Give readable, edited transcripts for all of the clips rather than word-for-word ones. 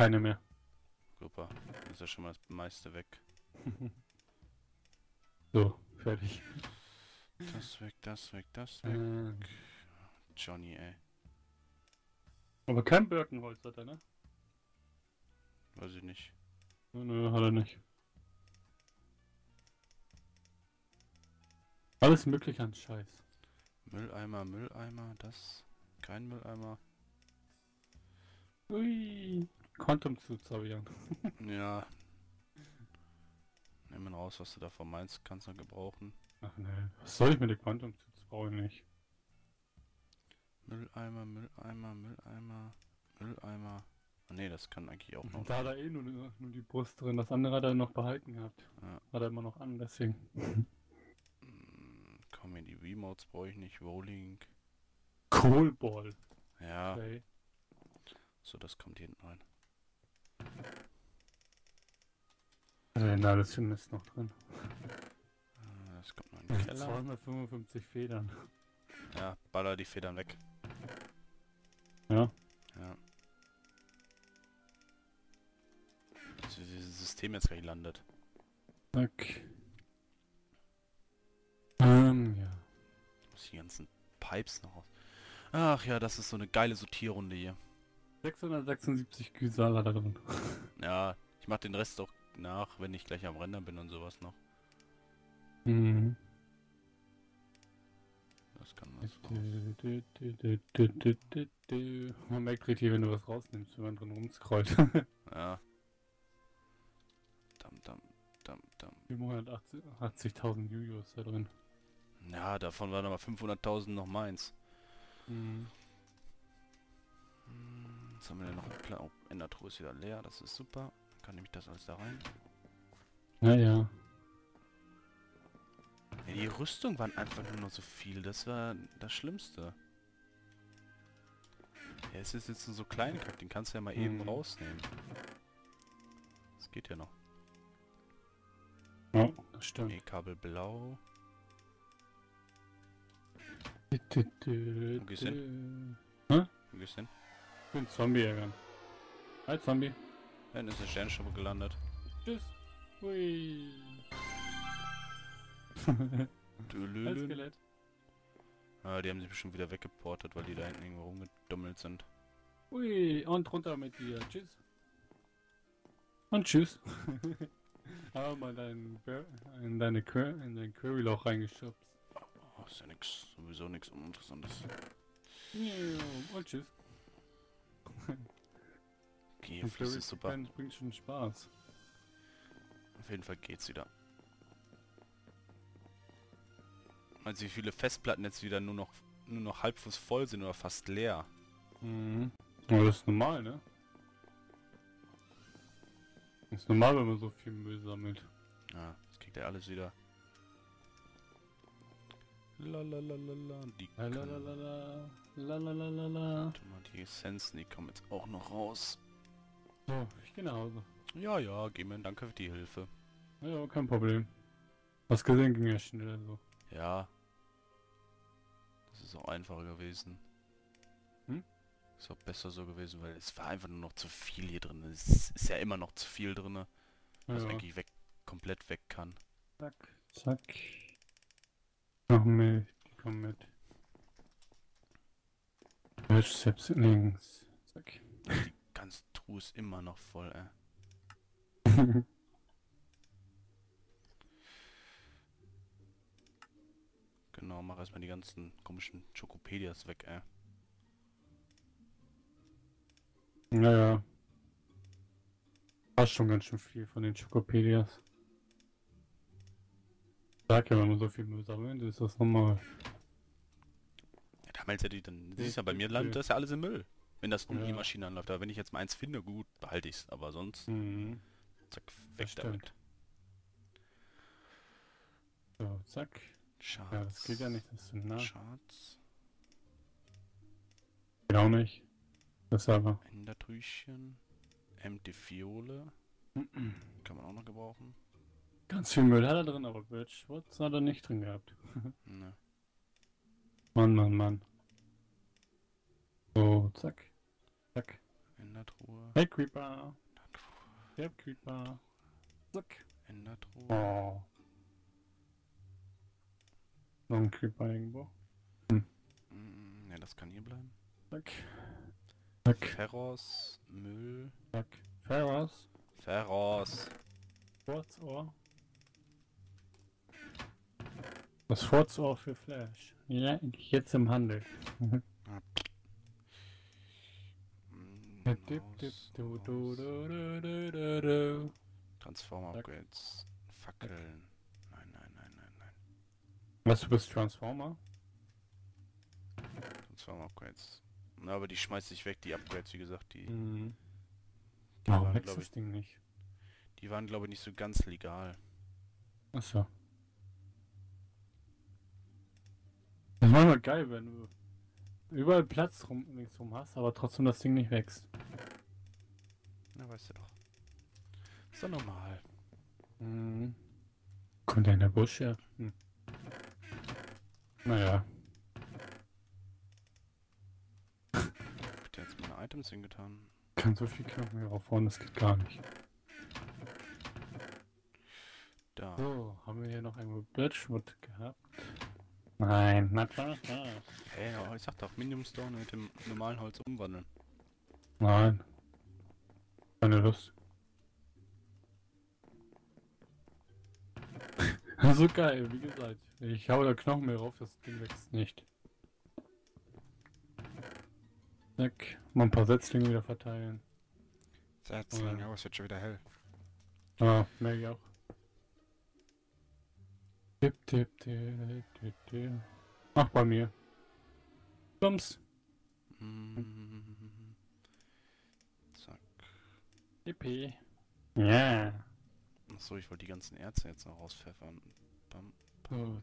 keine mehr. Super, ist ja schon mal das meiste weg. So, fertig. Das weg, das weg, das weg. Johnny, ey. Aber kein Birkenholz hat er, ne? Weiß ich nicht. Nö, hat er nicht. Alles mögliche an Scheiß. Mülleimer, Mülleimer, das. Kein Mülleimer. Ui. Quantum zu Zavian. Ja. Nimm ihn raus, was du davon meinst, kannst du gebrauchen. Ach ne, was soll ich mit der Quantum zu? Das brauche ich nicht. Mülleimer, Mülleimer, Mülleimer, Mülleimer. Oh, ne, das kann eigentlich auch noch. Da hat er eh nur die Brust drin, das andere hat er noch behalten gehabt. Ja. Hat er immer noch an, deswegen. Komm hier, die Remotes brauche ich nicht, Rolling. Coolball. Ja. Okay. So, das kommt hier hinten rein. Na, das Film ist noch drin. Das kommt noch in den Keller. 255 Federn. Ja, baller die Federn weg. Ja. Ja. Dass dieses System jetzt gleich landet. Okay. Ja. Ich muss die ganzen Pipes noch aus. Ach ja, das ist so eine geile Sortierrunde hier. 676 Gysal hat er drin. Ja, ich mach den Rest auch nach, wenn ich gleich am Render bin und sowas noch. Mhm. Das kann was raus. Man merkt richtig, wenn du was rausnimmst, wenn man drin rumscrollt. Ja. Dam, dam, dam, dam. 780.000 Yu-Gi-Oh ist da drin. Ja, davon waren aber 500.000 noch meins. Mhm. Jetzt haben wir denn noch einen Plan. Oh, Endertruhe ist wieder leer, das ist super. Dann kann nämlich das alles da rein. Naja. Ja, die Rüstung waren einfach nur noch so viel, das war das Schlimmste. Ja, es ist jetzt nur so klein, den kannst du ja mal eben rausnehmen. Das geht ja noch. Ja, das stimmt. E-Kabel blau. Wo gehst du hin? Hä? Wo gehst du hin? Ich bin Zombie-Jägern. Hi Zombie. Dann ist eine Sternschnuppe gelandet. Tschüss. Hui. Hi Skelett. Ah, die haben sich bestimmt wieder weggeportet, weil die da hinten irgendwo rumgedummelt sind. Ui, und runter mit dir. Tschüss. Und tschüss. Aber mal in dein Curryloch reingeschubst. Oh, ist ja nix. Sowieso nix Uninteressantes. Und tschüss. Okay, Fluss ist super. Das bringt schon Spaß. Auf jeden Fall geht's wieder. Also wie viele Festplatten jetzt wieder nur noch halbfuß voll sind oder fast leer. Mhm. Aber das ist normal, ne? Das ist normal, wenn man so viel Müll sammelt. Ja, das kriegt ja alles wieder. Lalalala, die Lalalala. Die Essenzen, die kommen jetzt auch noch raus. So, ich gehe nach Hause. Ja, ja, geh mir, danke für die Hilfe. Ja, kein Problem. Was gesehen ging ja schnell so. Ja. Das ist auch einfacher gewesen. Hm? Ist auch besser so gewesen, weil es war einfach nur noch zu viel hier drin. Es ist ja immer noch zu viel drin, was eigentlich weg, komplett weg kann. Zack, zack. Noch Milch, die kommen mit. Selbst links. Zack. Die ganze Truhe ist immer noch voll, ey. Genau, mach erstmal die ganzen komischen Schokopedias weg, ey. Naja. Passt schon ganz schön viel von den Schokopedias. Sag ja, wenn man so viel Müll sammelt, ist das normal. Ja, damals hätte ich dann... Siehst ja, bei mir landet das ja alles im Müll. Wenn das um die Maschine anläuft. Aber wenn ich jetzt mal eins finde, gut, behalte ich es. Aber sonst... Zack, weg damit. So, zack. Schatz. Ja, das geht ja nicht, das ist nah. Schatz. Geht auch nicht. Das aber. Endertrüchchen. Empty Fiole. Kann man auch noch gebrauchen. Ganz viel Müll hat er drin, aber Birchwurz hat er nicht drin gehabt. Ne. Mann, Mann, Mann. So, zack. Zack. Endertruhe. Hey Creeper. Der Creeper. Zack. Endertruhe. Oh. Noch ein Creeper irgendwo. Ne, das kann hier bleiben. Zack. Zack. Ferros. Müll. Zack. Ferros. Ferros. Furzohr. Das Furzohr für Flash. Ja, jetzt im Handel. Transformer Upgrades. Fackeln. Nein. Was, du bist Transformer? Transformer Upgrades. Na, aber die schmeißt sich weg, die Upgrades, wie gesagt, die. Mhm. Die waren, glaub ich, das Ding nicht. Die waren, glaube ich, nicht so ganz legal. Achso. Das war mal geil, wenn du überall Platz ringsrum hast, aber trotzdem das Ding nicht wächst. Na, weißt du doch. Ist doch normal. Mhm. Kommt ja in der Busch, ja. Hm. Naja. Habt ihr jetzt meine Items hingetan? Kann so viel Knochen hier aufbauen, das geht gar nicht. Da. So, haben wir hier noch irgendwo Blattschmutt gehabt? Nein, natürlich. Hey, aber ich sag doch, Minimum Stone mit dem normalen Holz umwandeln. Nein. Keine Lust. So geil, wie gesagt. Ich hau da Knochen mehr drauf, das Ding wächst nicht. Zack, mal ein paar Setzlinge wieder verteilen. Setzlinge, oh, es wird schon wieder hell. Ah, merke ich auch. Tipp. Ach, bei mir. Bums. Zack. Tippi. Ja. Yeah. Achso, ich wollte die ganzen Erze jetzt noch rauspfeffern. Bam, bam. Oh,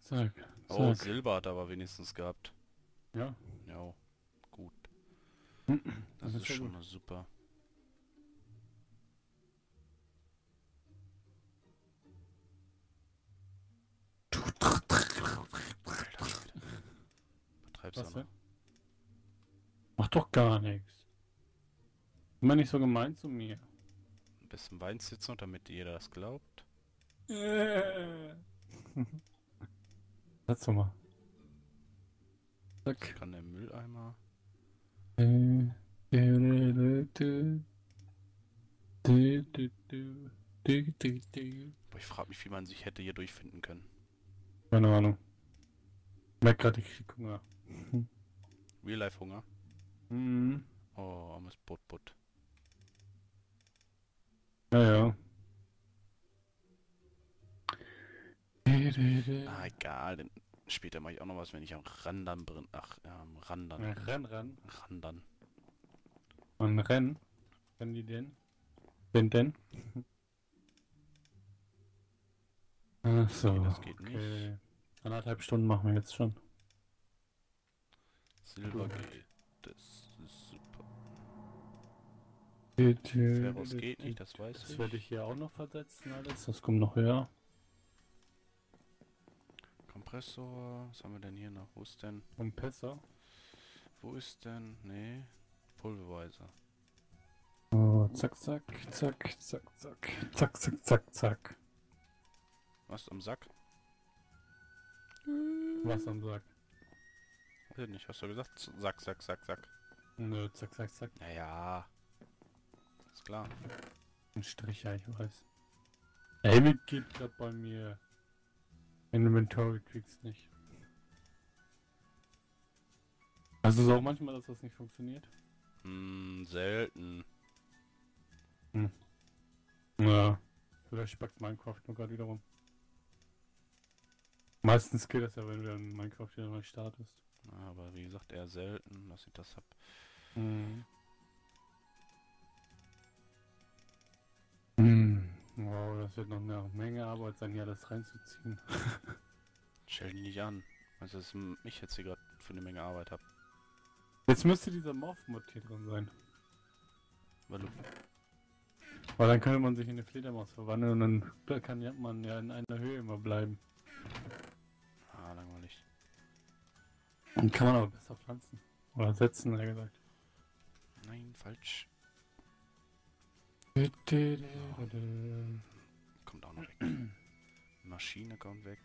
zack. Oh, Silber hat aber wenigstens gehabt. Ja. Ja, gut. Das ist schon mal super. Was, ja? Mach doch gar nichts. Immer nicht so gemein zu mir. Ein bisschen weinst jetzt noch, damit ihr das glaubt. Setz doch mal. Zack. Ich kann den Mülleimer. Boah, ich frag mich, wie man sich hätte hier durchfinden können. Keine Ahnung. Ich merke gerade, ich krieg Hunger. Real Life Hunger? Mhm. Oh, armes Butt. Ja. Ah, egal, denn später mache ich auch noch was, wenn ich am Randern bin. Ach, am Randern. Randern. Und rennen? Rennen die denn? Denn? Ach so, okay, das geht nicht. 1,5 Stunden machen wir jetzt schon. Silber geht, das ist super. Ferros geht nicht, das weiß ich. Das werde ich hier auch noch versetzen, alles. Das kommt noch höher. Kompressor, was haben wir denn hier noch? Wo ist denn? Kompressor. Wo ist denn? Nee, Pulverizer. Oh, zack. Was am Sack? Was am Sack? Weiß ich nicht, hast du gesagt? Zack. Nö, zack. Naja. Ist klar. Ein Stricher, ich weiß. Ey, wie geht grad bei mir? Inventory kriegst nicht. Also ist auch manchmal, dass das nicht funktioniert? Selten. Ja. Vielleicht packt Minecraft nur gerade wieder rum. Meistens geht das ja, wenn du in Minecraft wieder neu startest. Aber wie gesagt, eher selten, dass ich das hab. Wow, das wird noch eine Menge Arbeit sein, hier das reinzuziehen. Stell dich nicht an, also dass ich jetzt hier gerade für eine Menge Arbeit hab. Jetzt müsste dieser Morph-Mod hier drin sein. Warum? Weil dann könnte man sich in eine Fledermaus verwandeln und dann kann man ja in einer Höhe immer bleiben. Ah, langweilig. Und kann man aber besser pflanzen. Oder setzen, hat er gesagt. Nein, falsch. Kommt auch noch weg. Maschine kommt weg.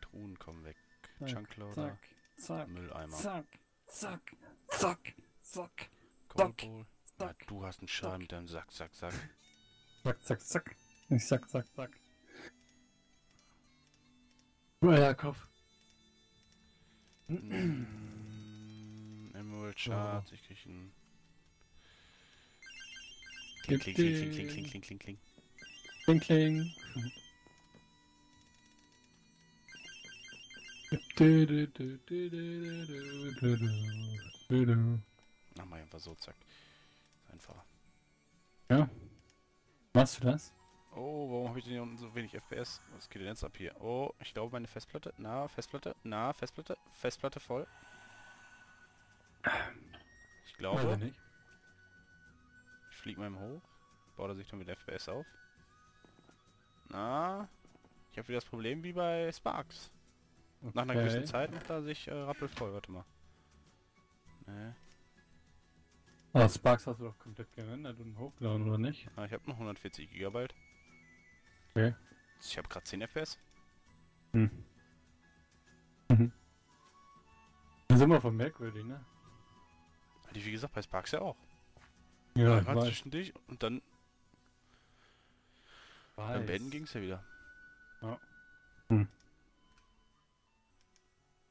Truhen kommen weg. Junkloader. Mülleimer. Zack. Kohlebol. Na, du hast einen Schaden mit deinem Sack. Zack. Ich sag, zack. Euer Kopf. Emerald Shards, ich krieg einen. Kling. Mach mal einfach so, zack. Einfacher. Ja. Machst du das? Oh, warum habe ich denn hier unten so wenig FPS? Was geht denn jetzt ab hier? Oh, ich glaube meine Festplatte. Na, Festplatte. Festplatte voll. Ich glaube. Weiß ich nicht. Ich fliege mal hoch. Baut er sich dann mit FPS auf. Na. Ich habe wieder das Problem wie bei Sparks. Okay. Nach einer gewissen Zeit macht er sich rappelvoll. Warte mal. Ne. Oh, Sparks hast du doch komplett gerendert und hochgeladen, oder nicht? Ah, ich habe noch 140 GB. Okay. Ich habe gerade 10 FPS. Das ist immer von merkwürdig, ne? Wie gesagt, bei Sparks ja auch. Ja, ich weiß. Zwischendurch und dann... Beim Betten ging's ja wieder. Ja.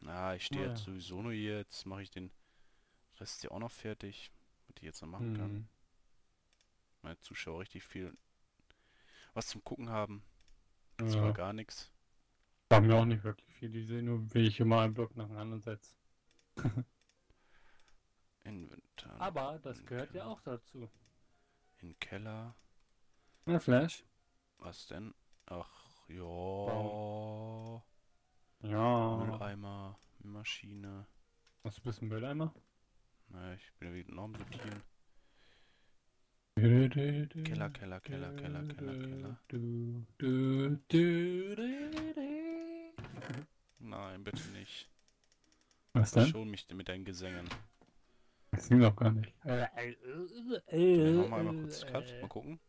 Na, ich stehe jetzt sowieso nur hier. Jetzt mache ich den Rest hier auch noch fertig, was ich jetzt noch machen kann. Meine Zuschauer richtig viel... was zum Gucken haben. Das war gar nichts. Da haben wir auch nicht wirklich viel, die sehen nur, wie ich immer einen Block nach dem anderen setze. Inventar. Aber das gehört ja auch dazu. In Keller. Na, Flash. Was denn? Ach, ja. Ja. Mülleimer, Maschine. Hast du ein bisschen Mülleimer? Na, ich bin ja wieder enorm sortieren. Keller. Nein, bitte nicht. Was denn? Verschon mich mit deinen Gesängen. Das ging doch gar nicht. Machen wir einmal kurz Cut, mal gucken.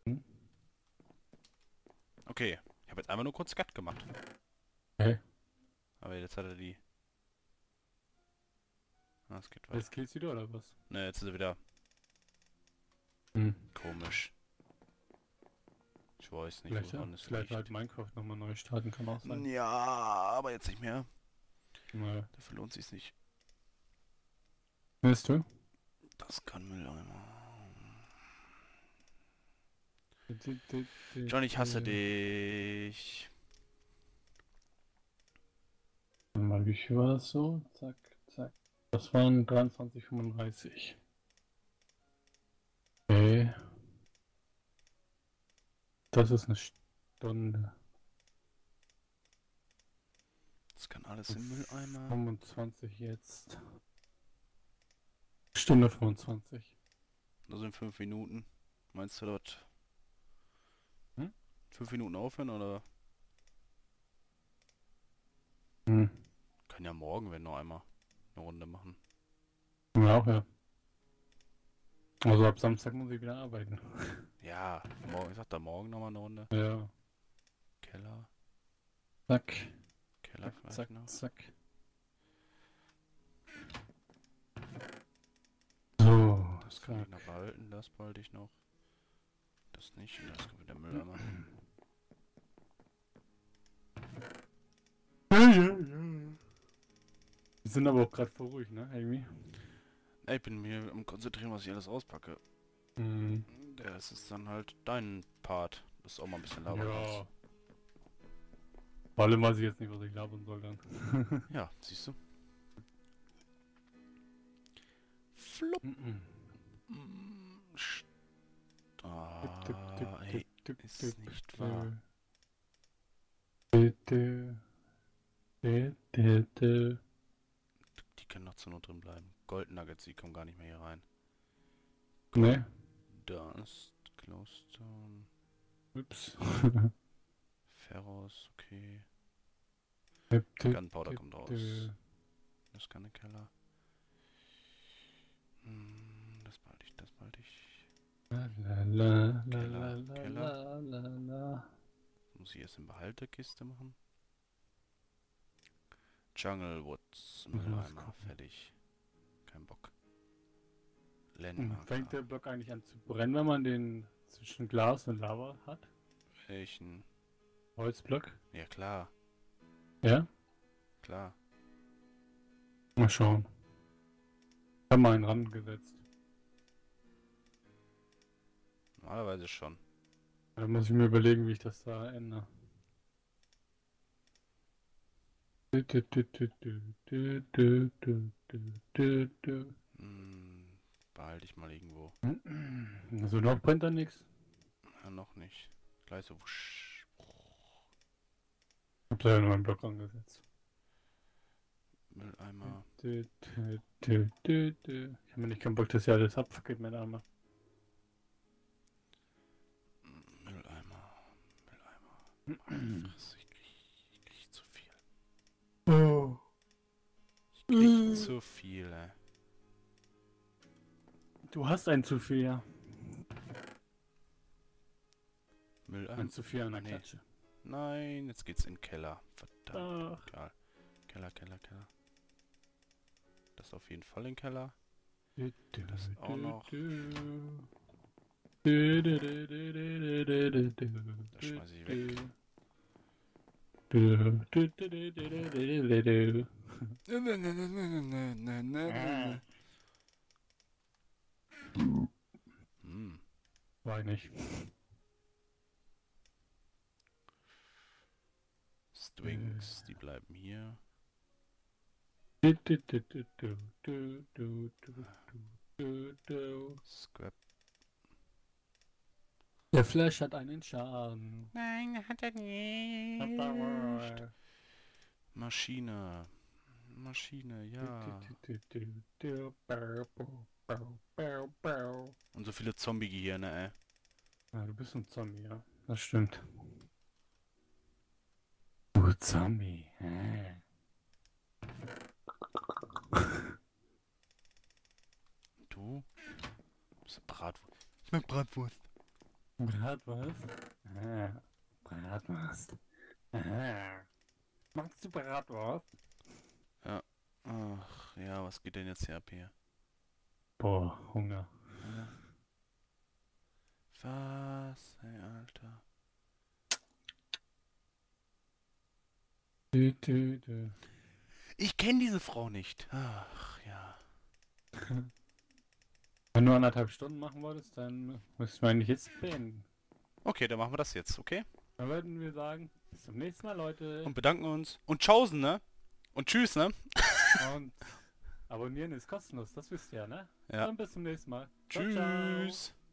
Okay, ich habe jetzt einmal nur kurz Cut gemacht. Okay. Aber jetzt hat er die... Ah, es geht weiter. Jetzt geht's wieder, oder was? Ne, jetzt ist er wieder... Komisch. Ich weiß nicht, vielleicht, woran es vielleicht halt Minecraft nochmal neu starten kann auch sein. Ja, aber jetzt nicht mehr. Naja. Dafür lohnt sich's nicht. Weißt du? Das kann Mülleimer. John, ich hasse dich. Mal, wie viel war das so? Zack. Das waren 23,35. Okay. Das ist eine Stunde. Das kann alles im Mülleimer. 25 jetzt. Stunde 25. Das sind 5 Minuten. Meinst du dort? 5 Minuten aufhören oder? Kann ja morgen, wenn noch einmal eine Runde machen. Ja, auch ja. Also ab Samstag muss ich wieder arbeiten. Ja, morgen, ich sag da morgen nochmal eine Runde. Ja. Keller. Zack. Keller vielleicht zack, noch. Zack. So. Das kann ich noch behalten, das behalte ich noch. Das nicht, und das kommt wieder Mülleimer. Wir sind aber auch gerade voll ruhig, ne, Amy? Ich bin mir am Konzentrieren, was ich alles auspacke. Das ist dann halt dein Part. Das ist auch mal ein bisschen labern. Ja. Vor allem weiß ich jetzt nicht, was ich labern soll dann. Ja, siehst du. Flupp. Ey, ist nicht wahr. Die können noch zur Not drin bleiben. Gold Nuggets, die kommen gar nicht mehr hier rein. Nee. Da ist Glowstone. Ups. Ferros, okay. Gunpowder kommt raus. Das ist keine Keller. Das behalte ich. ich das mal dich. Keller. Muss ich erst in Behalterkiste machen. Jungle Woods. Mülleimer, fertig. Kein Bock. Landmark. Fängt der Block eigentlich an zu brennen, wenn man den zwischen Glas und Lava hat? Welchen? Holzblock? Ja, klar. Ja? Klar. Mal schauen. Ich habe mal einen Rand gesetzt. Normalerweise schon. Da muss ich mir überlegen, wie ich das da ändere. Behalte ich mal irgendwo. Also noch brennt da nichts? Ja, noch nicht. Gleich so wusch. Ich hab da ja noch einen Block angesetzt. Mülleimer. Ich hab mir nicht keinen Bock, dass ja alles abfackelt, mein Arme. Mülleimer. Ich krieg zu viel. Oh. Ich krieg zu viel, ey. Du hast einen zu viel, ja. Mülleimer. Ein zu viel an der Klatsche. Nein, jetzt geht's in den Keller. Verdammt. Ach. Egal. Keller. Das auf jeden Fall in den Keller. Das auch noch. Das schmeiß ich weg. War ich nicht. Strings, die bleiben hier. Scrap. Der Flash hat einen Schaden. Nein, hat er nicht. Maschine, ja. Und so viele Zombie-Gehirne, ey. Ja, du bist ein Zombie, ja. Das stimmt. Du Zombie, hä? Du? Bist du Bratwurst? Ich mag Bratwurst. Bratwurst? Ah, Bratwurst. Ah. Magst du Bratwurst? Ja. Ach, ja, was geht denn jetzt hier ab hier? Boah, Hunger. Was, ey, Alter. Ich kenne diese Frau nicht. Ach, ja. Wenn du 1,5 Stunden machen wolltest, dann müssen wir eigentlich jetzt beenden. Okay, dann machen wir das jetzt, okay? Dann würden wir sagen, bis zum nächsten Mal, Leute. Und bedanken uns. Und tschaußen, ne? Und tschüss, ne? Und abonnieren ist kostenlos, das wisst ihr, ne? Ja. Dann bis zum nächsten Mal. Tschüss. Ciao, ciao.